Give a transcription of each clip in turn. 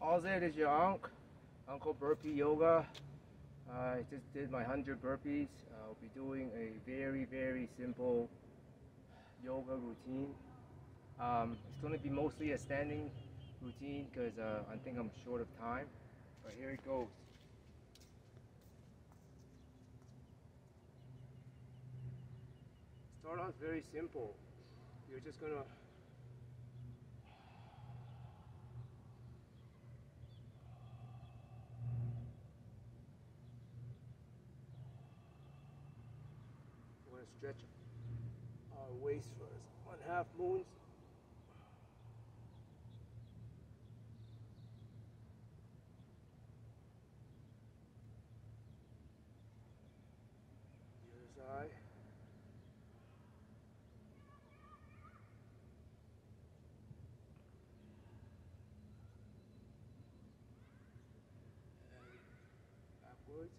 All's it is your Unc, Uncle Burpee Yoga. I just did my 100 burpees. I'll be doing a very simple yoga routine. It's going to be mostly a standing routine because I think I'm short of time. But here it goes. Start out very simple. You're just going to stretch our waist first. 1/2 moons. The other side. And backwards.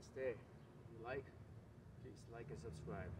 Namaste. If you like, please like and subscribe.